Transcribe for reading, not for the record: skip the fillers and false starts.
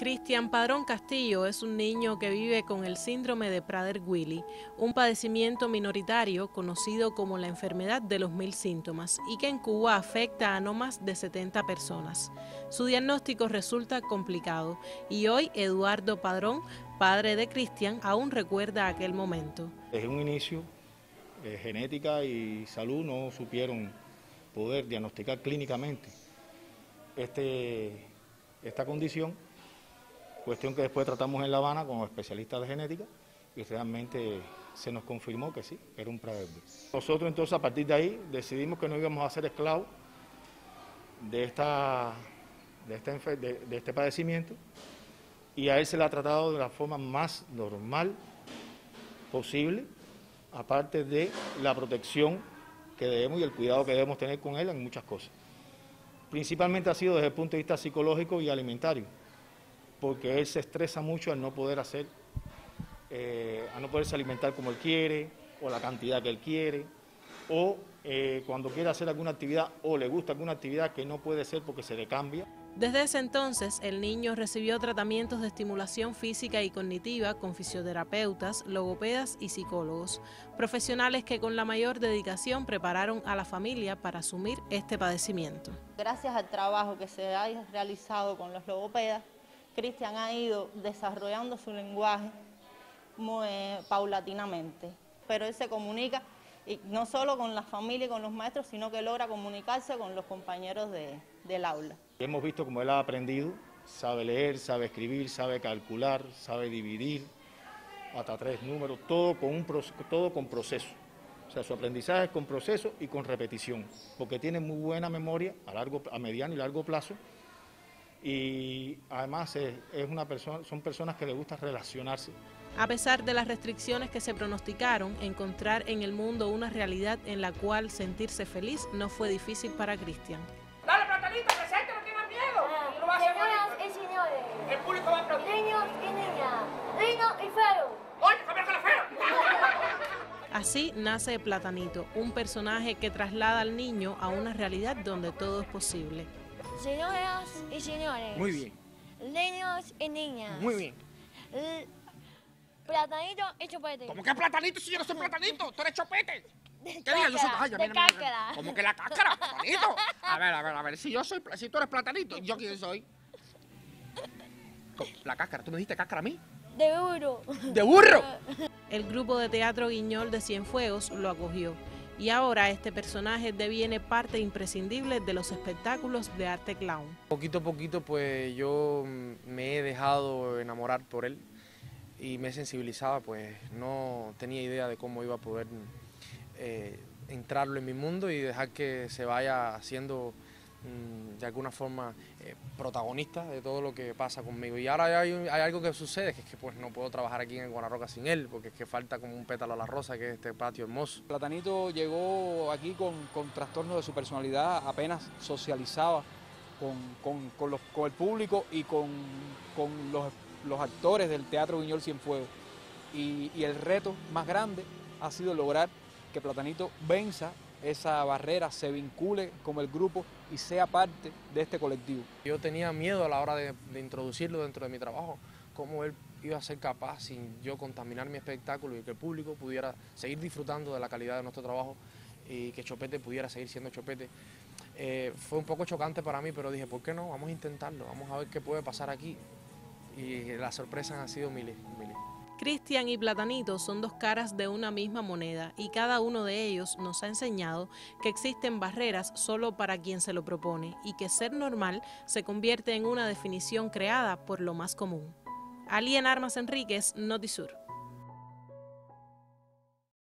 Cristian Padrón Castillo es un niño que vive con el síndrome de Prader-Willi, un padecimiento minoritario conocido como la enfermedad de los 1000 síntomas y que en Cuba afecta a no más de 70 personas. Su diagnóstico resulta complicado y hoy Eduardo Padrón, padre de Cristian, aún recuerda aquel momento. Desde un inicio, genética y salud no supieron poder diagnosticar clínicamente esta condición. Cuestión que después tratamos en La Habana como especialistas de genética y realmente se nos confirmó que sí, era un Prader-Willi. Nosotros entonces a partir de ahí decidimos que no íbamos a ser esclavos de este padecimiento y a él se le ha tratado de la forma más normal posible, aparte de la protección que debemos y el cuidado que debemos tener con él en muchas cosas. Principalmente ha sido desde el punto de vista psicológico y alimentario, porque él se estresa mucho al no poder hacer, a no poderse alimentar como él quiere, o la cantidad que él quiere, o cuando quiere hacer alguna actividad o le gusta alguna actividad que no puede ser porque se le cambia. Desde ese entonces, el niño recibió tratamientos de estimulación física y cognitiva con fisioterapeutas, logopedas y psicólogos, profesionales que con la mayor dedicación prepararon a la familia para asumir este padecimiento. Gracias al trabajo que se ha realizado con los logopedas, Cristian ha ido desarrollando su lenguaje muy, paulatinamente, pero él se comunica y no solo con la familia y con los maestros, sino que logra comunicarse con los compañeros del aula. Hemos visto cómo él ha aprendido, sabe leer, sabe escribir, sabe calcular, sabe dividir, hasta 3 números, todo con proceso. O sea, su aprendizaje es con proceso y con repetición, porque tiene muy buena memoria a mediano y largo plazo. Y además son personas que les gusta relacionarse. A pesar de las restricciones que se pronosticaron, encontrar en el mundo una realidad en la cual sentirse feliz no fue difícil para Cristian. ¡Dale, Platanito, presente, no tienes miedo! ¡Lo vas a hacer! ¡Señoras y señores! ¡El público va a aplaudir! ¡Niños y niñas! ¡Niños y feros! ¡Oye, cambiar con la fera! Así nace Platanito, un personaje que traslada al niño a una realidad donde todo es posible. Señoras y señores. Muy bien. Niños y niñas. Muy bien. Platanito y Chupete. ¿Cómo que Platanito si yo no soy Platanito? ¡Tú eres Chupete! ¿Qué digas? Yo soy... Ay, de cáscara. ¿Cómo que la cáscara, Platanito? A ver. Si tú eres Platanito, ¿yo quién soy? La cáscara. ¿Tú me dijiste cáscara a mí? De burro. ¿De burro? El grupo de teatro Guiñol de Cienfuegos lo acogió. Y ahora este personaje deviene parte imprescindible de los espectáculos de Arte Clown. Poquito a poquito pues yo me he dejado enamorar por él y me he sensibilizado, pues no tenía idea de cómo iba a poder entrarlo en mi mundo y dejar que se vaya haciendo de alguna forma protagonista de todo lo que pasa conmigo. Y ahora hay algo que sucede, que es que pues no puedo trabajar aquí en Guanarroca sin él, porque es que falta como un pétalo a la rosa, que es este patio hermoso. Platanito llegó aquí con trastorno de su personalidad, apenas socializaba con el público y con los actores del Teatro Guiñol Cienfuegos. Y el reto más grande ha sido lograr que Platanito venza esa barrera, se vincule con el grupo y sea parte de este colectivo. Yo tenía miedo a la hora de introducirlo dentro de mi trabajo, cómo él iba a ser capaz sin yo contaminar mi espectáculo y que el público pudiera seguir disfrutando de la calidad de nuestro trabajo y que Chupete pudiera seguir siendo Chupete. Fue un poco chocante para mí, pero dije, ¿por qué no? Vamos a intentarlo, vamos a ver qué puede pasar aquí. Y las sorpresas han sido miles. Cristian y Platanito son dos caras de una misma moneda y cada uno de ellos nos ha enseñado que existen barreras solo para quien se lo propone y que ser normal se convierte en una definición creada por lo más común. Ailén Armas Enríquez, Notisur.